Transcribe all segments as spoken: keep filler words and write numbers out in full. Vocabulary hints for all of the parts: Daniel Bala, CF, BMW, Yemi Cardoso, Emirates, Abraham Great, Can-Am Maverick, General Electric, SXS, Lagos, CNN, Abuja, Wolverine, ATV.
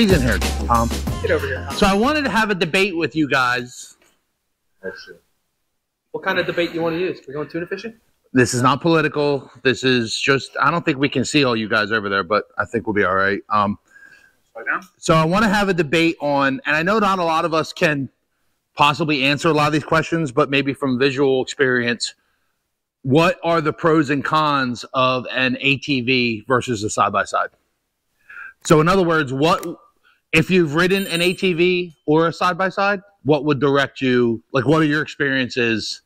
Squeeze in here, Tom. Get over here, Tom. So I wanted to have a debate with you guys. That's true. What kind of debate you want to use? Are we going tuna fishing? This is not political. This is just, I don't think we can see all you guys over there, but I think we'll be all right. Um, right now? So I want to have a debate on, and I know not a lot of us can possibly answer a lot of these questions, but maybe from visual experience, what are the pros and cons of an A T V versus a side-by-side? So in other words, what if you've ridden an A T V or a side-by-side, what would direct you, like what are your experiences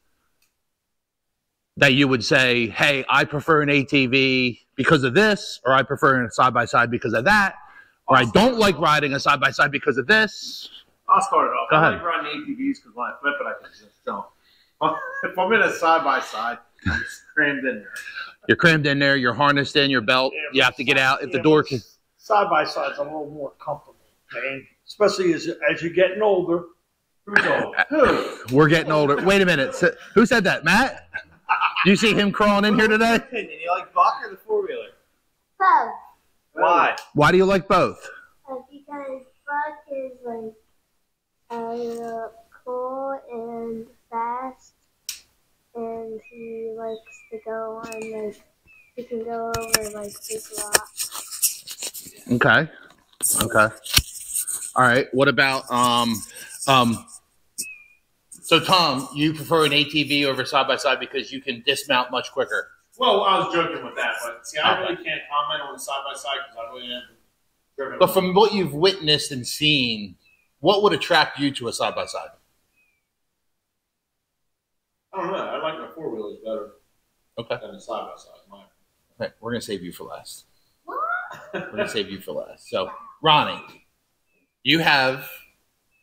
that you would say, hey, I prefer an A T V because of this, or I prefer a side-by-side because of that, or I don't like riding a side-by-side because of this? I'll start it off. Go I ahead. Like riding A T Vs because when I flip it, I can just don't. If I'm in a side-by-side, I'm just crammed in there. You're crammed in there. You're harnessed in your belt. Yeah, you have to get out if yeah, the door can. Side-by-sides, I'm a little more comfortable, man. Especially as, as you're getting older. Who's old? Who? We're getting older. Wait a minute. So, who said that, Matt? You see him crawling in here today? Opinion, you like Bach or the four-wheeler? Both. Why? Why do you like both? Uh, because Bach is like uh, cool and fast, and he likes to go on like he can go over like big rocks. Okay. Okay. All right. What about um um? So, Tom, you prefer an A T V over side-by-side because you can dismount much quicker. Well, I was joking with that, but see, I really can't comment on side-by-side because I really haven't driven. But from what you've witnessed and seen, what would attract you to a side-by-side? I don't know. I like my four-wheelers better okay. than a side-by-side. Okay. We're going to save you for last. What? We're going to save you for last. So, Ronnie, you have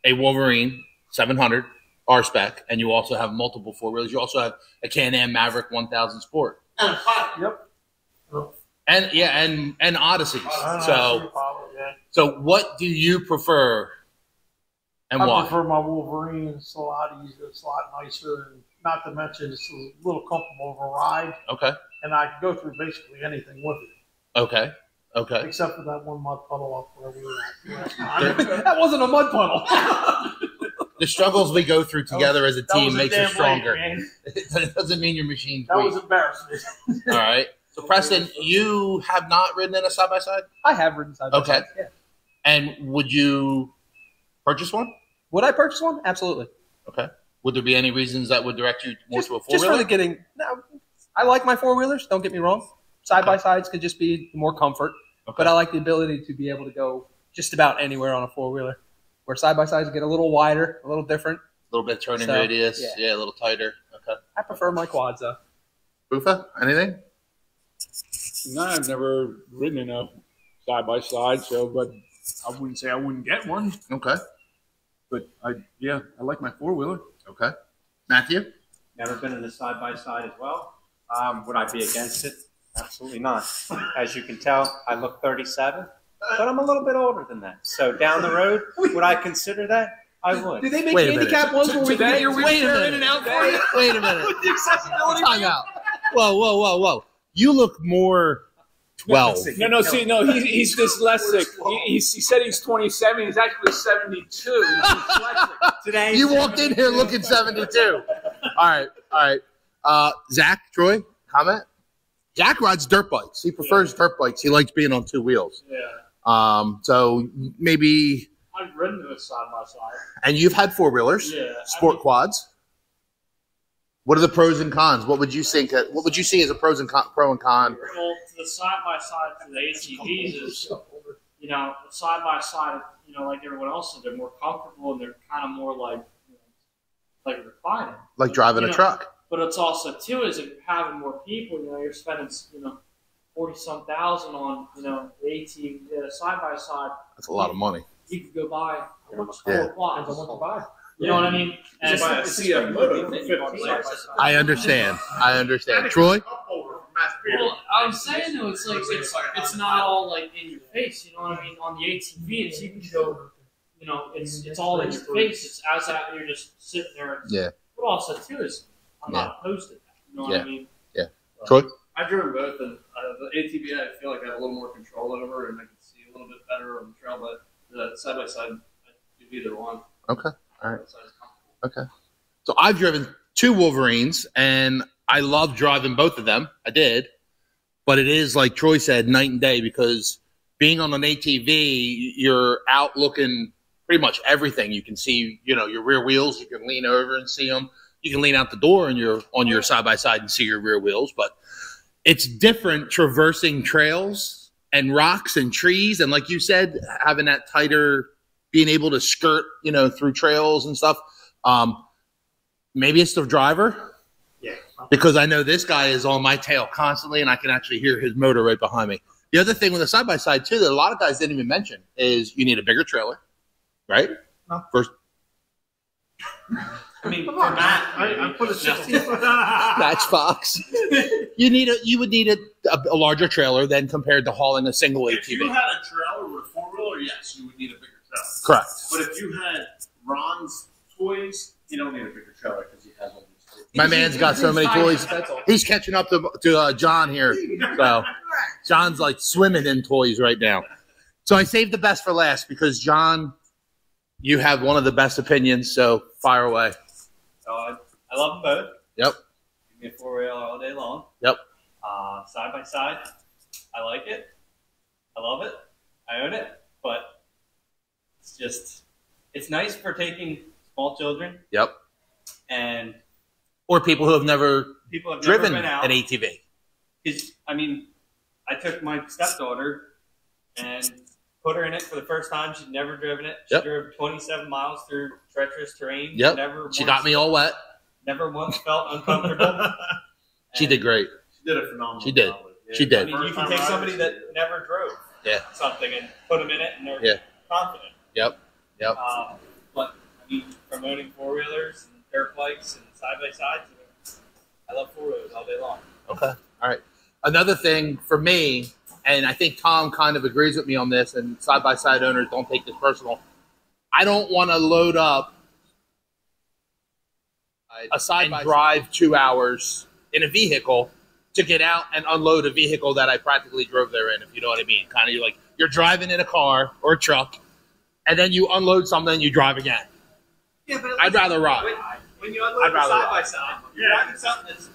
a Wolverine seven hundred. R-Spec, and you also have multiple four-wheelers. You also have a Can-Am Maverick one thousand Sport. And a pot, yep. And, yeah, and, and Odysseys. Uh, so, problem, yeah. so what do you prefer and I why? I prefer my Wolverine. It's a lot easier. It's a lot nicer. And not to mention, it's a little comfortable of a ride. Okay. And I can go through basically anything with it. Okay. Okay. Except for that one mud puddle up where we were at. That wasn't a mud puddle. The struggles we go through together was, as a team makes us stronger. Right, it doesn't mean your machine's That weak. was embarrassing. All right. So, Preston, you have not ridden in a side-by-side? I have ridden side-by-side. Okay. Yeah. And would you purchase one? Would I purchase one? Absolutely. Okay. Would there be any reasons that would direct you more just, to a four-wheeler? Just for the getting no, – I like my four-wheelers. Don't get me wrong. Side-by-sides could just be more comfort. Okay. But I like the ability to be able to go just about anywhere on a four-wheeler. Where side-by-sides get a little wider, a little different. A little bit turning so, radius. Yeah. yeah, a little tighter. Okay. I prefer my quads, though. Bufa, anything? No, I've never ridden in a side-by-side, so, but I wouldn't say I wouldn't get one. Okay. But, I yeah, I like my four-wheeler. Okay. Matthew? Never been in a side-by-side as well. Um, would I be against it? Absolutely not. As you can tell, I look thirty-seven. But I'm a little bit older than that. So down the road, would I consider that? I would. Do they make handicap ones where we can get your wheelchair in and out for you? Wait a minute. With the accessibility. Time out. Whoa, whoa, whoa, whoa. You look more twelve. No, no, see, no, he, he's dyslexic. He, he said he's twenty-seven. He's actually seventy-two. He's dyslexic. Today, you walked in here looking seventy-two. All right, all right. Uh, Zach, Troy, comment? Jack rides dirt bikes. He prefers yeah. dirt bikes. He likes being on two wheels. Yeah. Um, so maybe I've ridden it side by side, and you've had four wheelers, yeah, sport I mean, quads. What are the pros and cons? What would you think? What would you see as a pros and con, pro and con? Well, the side by side for the A T Vs is, you know, side by side, you know, like everyone else, they're more comfortable and they're kind of more like, you know, like reclining, like but, driving a know, truck. But it's also too is if you're having more people, you know, you're spending, you know. forty some thousand on, you know, eighteen side by side. That's a lot of money. You could go buy how much yeah. quads. I want to buy. You know yeah. what I mean? And just buy a C F motor. I understand. I understand. Troy? Well, I was saying though, it's like it's, it's not all like in your face. You know what I mean? On the A T V, it's you can go. You know, it's it's all in your face. It's as out. You're just sitting there. Yeah. But also too is I'm not opposed to that. You know what yeah. I mean? Yeah. But, Troy? I've driven both, and uh, the A T V I feel like I have a little more control over, and I can see a little bit better on the trail. But the side by side, I do either one. Okay. All right. Okay. So I've driven two Wolverines, and I love driving both of them. I did. But it is, like Troy said, night and day, because being on an A T V, you're out looking pretty much everything. You can see, you know, your rear wheels. You can lean over and see them. You can lean out the door and you're on your side by side and see your rear wheels. But it's different traversing trails and rocks and trees. And like you said, having that tighter, being able to skirt, you know, through trails and stuff. Um, maybe it's the driver. Yeah. Because I know this guy is on my tail constantly, and I can actually hear his motor right behind me. The other thing with the side-by-side, too, that a lot of guys didn't even mention is you need a bigger trailer, right? No. First. I mean, come on, Matt. I, I put a sixteen-foot Matchbox. You need a, you would need a, a, a larger trailer than compared to hauling a single A T V. If you had a trailer with a four-wheeler, yes, you would need a bigger trailer. Correct. But if you had Ron's toys, you don't need a bigger trailer because he has all these toys. My man's got so many toys. He's catching up to, to uh, John here. So John's like swimming in toys right now. So I saved the best for last because, John, you have one of the best opinions, so fire away. So I, I love them both. Yep. Give me a four-wheeler all day long. Yep. Uh, side by side, I like it. I love it. I own it. But it's just, it's nice for taking small children. Yep. And or people who have never people have driven never been out. An A T V. Because I mean, I took my stepdaughter and put her in it for the first time. She'd never driven it. She yep. drove twenty-seven miles through treacherous terrain. Yep. Never once, she got me all wet. Never once felt uncomfortable. She did great. She did a phenomenal She did. Job yeah. She did. I mean, you can take somebody that never drove yeah. something and put them in it, and they're yeah. confident. Yep. Yep. Um, but I mean, promoting four-wheelers and dirt bikes and side-by-sides, I love four-wheelers all day long. Okay. All right. Another thing for me, and I think Tom kind of agrees with me on this, and side-by-side owners, don't take this personal. I don't want to load up a side-by-side drive two hours in a vehicle to get out and unload a vehicle that I practically drove there in, if you know what I mean. Kind of like you're driving in a car or a truck, and then you unload something and you drive again. Yeah, but I'd rather ride. When, when you unload a side-by-side, you're driving something that's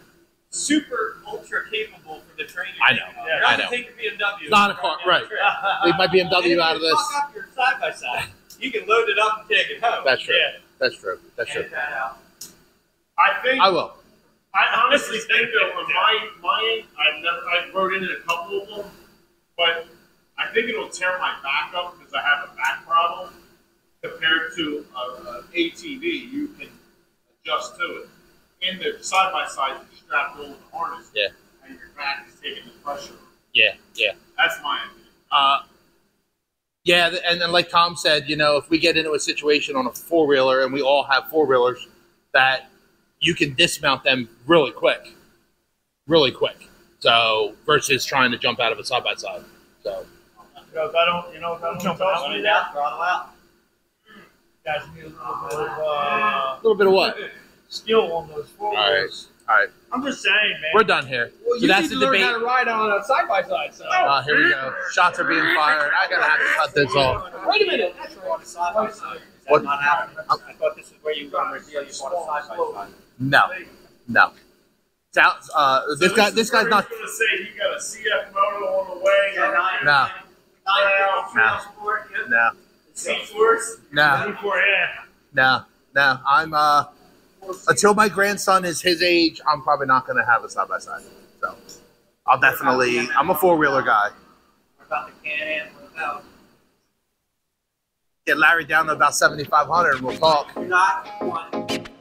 super ultra capable for the training. I know. Yeah, I know. Take your B M W. Not a car, right? Leave my B M W out of this. Fuck up your side by side. You can load it up and take it home. That's true. Yeah. That's true. That's true. Get that out. I think I will. I honestly think that on my mine, I've never I've rode in a couple of them, but I think it'll tear my back up because I have a back problem. Compared to an A T V, you can adjust to it. In the side by side, you strap over the harness, yeah, and your back is taking the pressure. Yeah, yeah. That's my opinion. Uh, yeah, and then like Tom said, you know, if we get into a situation on a four wheeler, and we all have four wheelers, that you can dismount them really quick, really quick. So versus trying to jump out of a side by side. So. You know, if I don't, you know, if I don't jump out, throttle out, throttle out. Guys, you need a little bit of uh, a little bit of what? Skill on those four. All right, all right. I'm just saying, man. We're done here. Well, so you that's need to the learn debate. How to ride on a side by side. So uh, here we go. Shots are being fired. I gotta have to cut this off. Wait a minute. That's right. Side by side. What? Not happening. I thought this is where you got reveal you bought a side by side. No, no. Sounds. Uh, this so guy. This guy's not. Gonna say he got a C F motor on the way. No. No. No. No. No. No. No. I'm uh. Until my grandson is his age, I'm probably not going to have a side-by-side. So I'll definitely – I'm a four-wheeler guy. What about the Can-Am? What about? Get Larry down to about seventy-five hundred and we'll talk. You're not one.